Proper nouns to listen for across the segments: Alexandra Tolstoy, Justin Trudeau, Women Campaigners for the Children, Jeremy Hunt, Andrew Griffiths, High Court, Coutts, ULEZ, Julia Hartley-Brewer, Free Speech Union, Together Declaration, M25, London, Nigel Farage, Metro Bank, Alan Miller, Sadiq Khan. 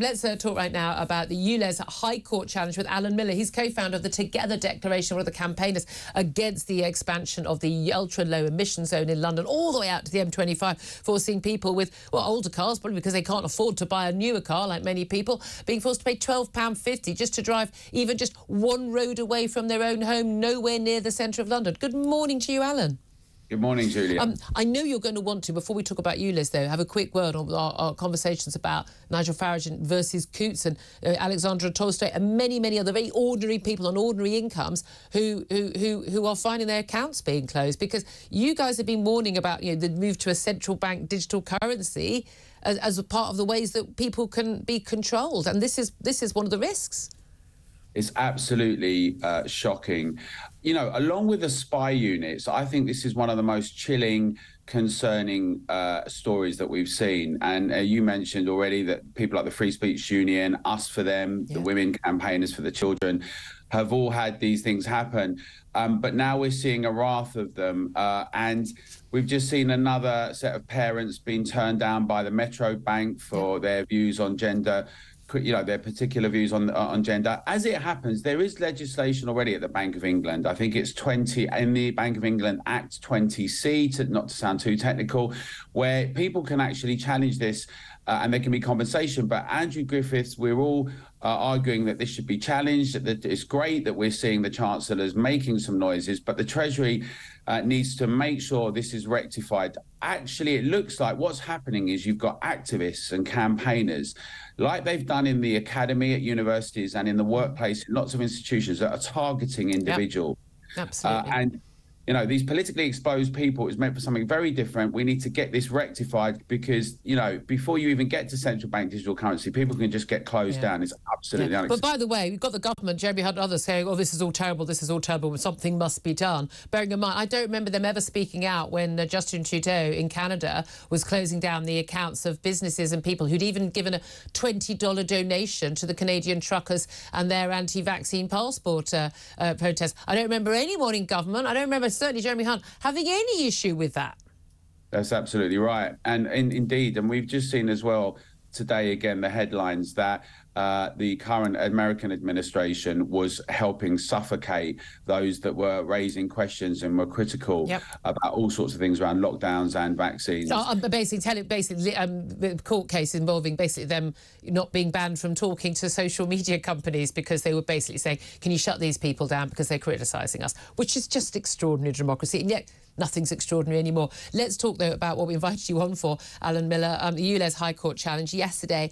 Let's talk right now about the ULEZ High Court challenge with Alan Miller. He's co-founder of the Together Declaration, one of the campaigners against the expansion of the ultra-low emission zone in London, all the way out to the M25, forcing people with, well, older cars, probably because they can't afford to buy a newer car, like many people, being forced to pay £12.50 just to drive even just one road away from their own home, nowhere near the centre of London. Good morning to you, Alan. Good morning, Julia. I know you're going to want to, before we talk about ULEZ, though, have a quick word on our conversations about Nigel Farage versus Coutts and Alexandra Tolstoy and many other very ordinary people on ordinary incomes who are finding their accounts being closed, because you guys have been warning about, you know, the move to a central bank digital currency as a part of the ways that people can be controlled, and this is one of the risks. It's absolutely shocking. You know, along with the spy units, I think this is one of the most chilling, concerning stories that we've seen. And you mentioned already that people like the Free Speech Union, Us for Them, yeah, the Women Campaigners for the Children, have all had these things happen. But now we're seeing a raft of them. And we've just seen another set of parents being turned down by the Metro Bank for, yeah, their views on gender, you know, their particular views on gender. As it happens, there is legislation already at the Bank of England. I think it's in the Bank of England Act 20C, not to sound too technical, where people can actually challenge this and there can be compensation. But Andrew Griffiths, we're all arguing that this should be challenged. That it's great that we're seeing the Chancellor's making some noises, but the Treasury needs to make sure this is rectified. Actually, it looks like what's happening is you've got activists and campaigners, like they've done in the academy, at universities, and in the workplace, lots of institutions that are targeting individuals. Yep. Absolutely. And, you know, these politically exposed people is meant for something very different. We need to get this rectified because, you know, before you even get to central bank digital currency, people can just get closed, yeah, down. It's absolutely, yeah, unacceptable. But by the way, we've got the government, Jeremy Hunt and others, saying, oh, this is all terrible, something must be done. Bearing in mind, I don't remember them ever speaking out when Justin Trudeau in Canada was closing down the accounts of businesses and people who'd even given a $20 donation to the Canadian truckers and their anti-vaccine passport protest. I don't remember anyone in government, I don't remember certainly Jeremy Hunt having any issue with that. That's absolutely right. And indeed, and we've just seen as well today, again, the headlines that the current American administration was helping suffocate those that were raising questions and were critical, yep, about all sorts of things around lockdowns and vaccines. Basically, the court case involving basically them not being banned from talking to social media companies because they were basically saying, can you shut these people down because they're criticising us, which is just extraordinary democracy. And yet nothing's extraordinary anymore. Let's talk, though, about what we invited you on for, Alan Miller, the ULEZ High Court challenge. Yesterday,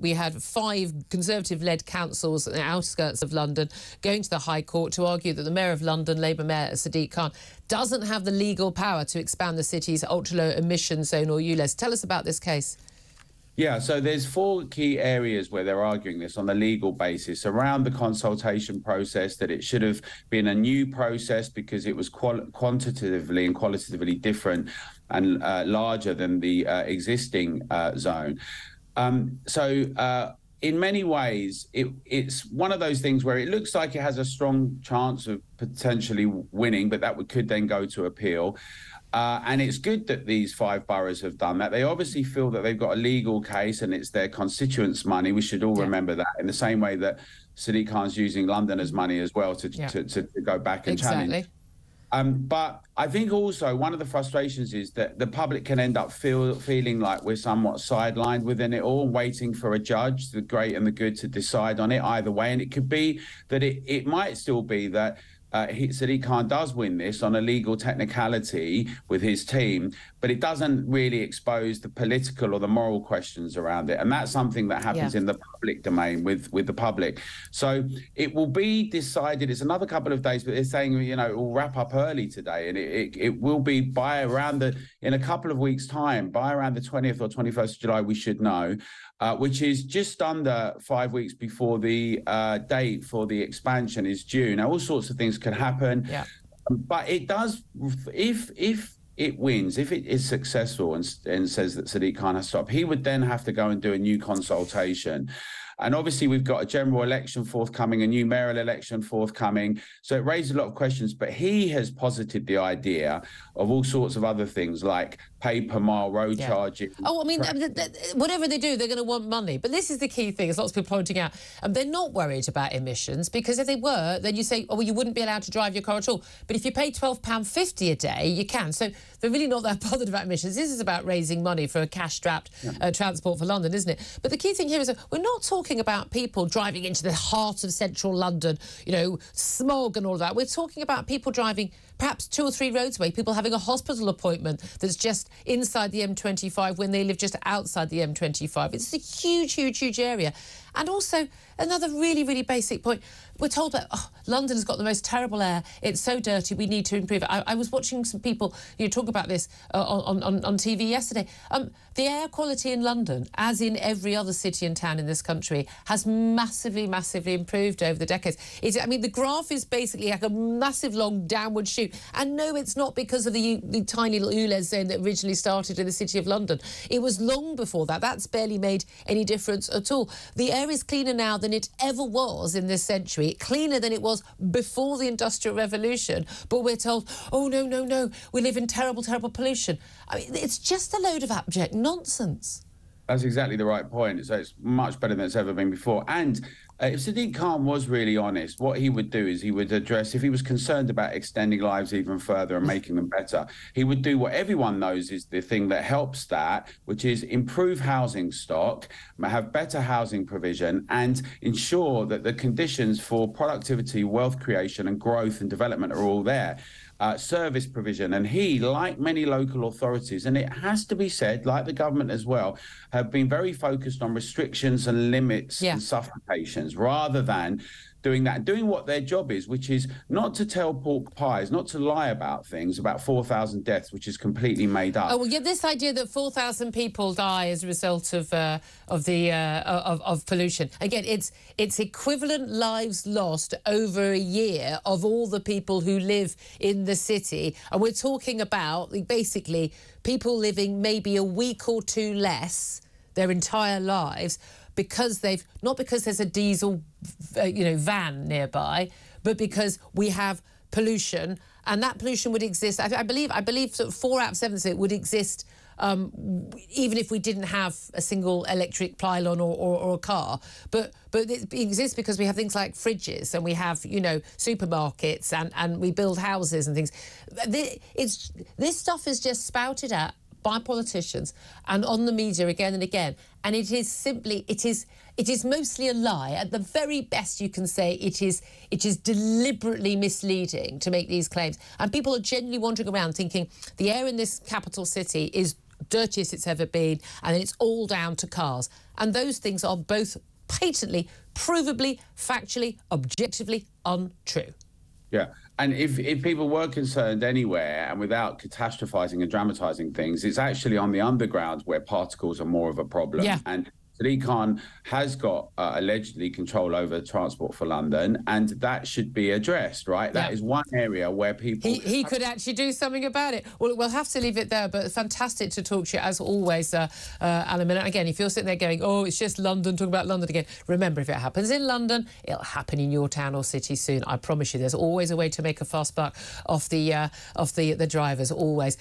we had 5 Conservative-led councils in the outskirts of London going to the High Court to argue that the Mayor of London, Labour Mayor Sadiq Khan, doesn't have the legal power to expand the city's ultra-low emission zone, or ULEZ. Tell us about this case. Yeah, so there's 4 key areas where they're arguing this on the legal basis around the consultation process, that it should have been a new process because it was quantitatively and qualitatively different and larger than the existing zone. In many ways, it's one of those things where it looks like it has a strong chance of potentially winning, but that could then go to appeal. And it's good that these 5 boroughs have done that. They obviously feel that they've got a legal case and it's their constituents' money. We should all, yeah, remember that, in the same way that Sadiq Khan's using Londoners' money as well to go back and, exactly, challenge. But I think also one of the frustrations is that the public can end up feeling like we're somewhat sidelined within it all, waiting for a judge, the great and the good, to decide on it either way. And it could be that it might still be that Sadiq Khan does win this on a legal technicality with his team, but it doesn't really expose the political or the moral questions around it. And that's something that happens, yeah, in the public domain with the public. So it will be decided. It's another couple of days, but they're saying, you know, it will wrap up early today. And it will be in a couple of weeks' time, by around the 20th or 21st of July, we should know, which is just under 5 weeks before the date for the expansion is due. Now, all sorts of things can happen, yeah, but it does, if it wins, if it is successful and says that Sadiq Khan has to stop, he would then have to go and do a new consultation. And obviously we've got a general election forthcoming, a new mayoral election forthcoming. So it raised a lot of questions, but he has posited the idea of all sorts of other things, like pay per mile road charges. Oh, I mean, whatever they do, they're going to want money. But this is the key thing, as lots of people pointing out. They're not worried about emissions, because if they were, then you say, oh, well, you wouldn't be allowed to drive your car at all. But if you pay £12.50 a day, you can. So they're really not that bothered about emissions. This is about raising money for a cash-strapped transport for London, isn't it? But the key thing here is that we're not talking about people driving into the heart of central London, you know, smog and all that. We're talking about people driving perhaps 2 or 3 roads away, people having a hospital appointment that's just inside the M25 when they live just outside the M25. It's a huge, huge, huge area. And also, another really, really basic point, we're told that London has got the most terrible air, it's so dirty, we need to improve it. I was watching some people talk about this on TV yesterday. The air quality in London, as in every other city and town in this country, has massively, massively improved over the decades. I mean, the graph is basically like a massive, long downward shoot. And no, it's not because of the tiny little ULEZ zone that originally started in the City of London. It was long before that. That's barely made any difference at all. The air is cleaner now than it ever was in this century, cleaner than it was before the Industrial Revolution. But we're told, oh, no, no, no, we live in terrible, terrible pollution. I mean, it's just a load of abject nonsense. That's exactly the right point. So it's much better than it's ever been before. And if Sadiq Khan was really honest, what he would do is he would address, if he was concerned about extending lives even further and making them better, he would do what everyone knows is the thing that helps that, which is improve housing stock, have better housing provision, and ensure that the conditions for productivity, wealth creation and growth and development are all there. Service provision. And he, like many local authorities, and it has to be said, like the government as well, have been very focused on restrictions and limits and suffocations rather than doing that, doing what their job is, which is not to tell pork pies, not to lie about things, about 4,000 deaths, which is completely made up. Oh, well, yeah, this idea that 4,000 people die as a result of pollution. Again, it's equivalent lives lost over a year of all the people who live in the city. And we're talking about, basically, people living maybe a week or two less their entire lives, because they've not because there's a diesel van nearby, but because we have pollution, and that pollution would exist. I believe sort of 4 out of 7 of it would exist even if we didn't have a single electric pylon or a car. But it exists because we have things like fridges, and we have supermarkets, and we build houses and things. This stuff is just spouted at by politicians and on the media again and again, and it is mostly a lie. At the very best you can say it is deliberately misleading to make these claims, and people are genuinely wandering around thinking the air in this capital city is dirtiest it's ever been and it's all down to cars, and those things are both patently, provably, factually, objectively untrue. Yeah. And if people were concerned anywhere, and without catastrophizing and dramatizing things, it's actually on the underground where particles are more of a problem. Yeah. And Sadiq Khan has got allegedly control over Transport for London, and that should be addressed, right? Yeah. That is one area where people... He could actually do something about it. Well, we'll have to leave it there, but fantastic to talk to you, as always, Alan Miller. Again, if you're sitting there going, oh, it's just London, talking about London again, remember, if it happens in London, it'll happen in your town or city soon. I promise you, there's always a way to make a fast buck off the drivers, always.